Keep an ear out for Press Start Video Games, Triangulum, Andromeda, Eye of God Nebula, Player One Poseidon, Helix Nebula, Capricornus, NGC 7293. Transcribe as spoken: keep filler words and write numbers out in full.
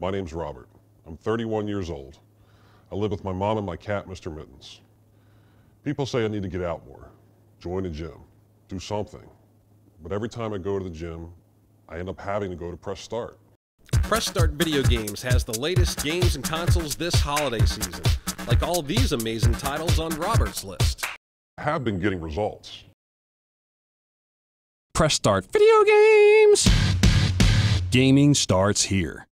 My name's Robert. I'm thirty-one years old. I live with my mom and my cat, Mister Mittens. People say I need to get out more, join a gym, do something. But every time I go to the gym, I end up having to go to Press Start. Press Start Video Games has the latest games and consoles this holiday season, like all these amazing titles on Robert's list. I have been getting results. Press Start Video Games! Gaming starts here.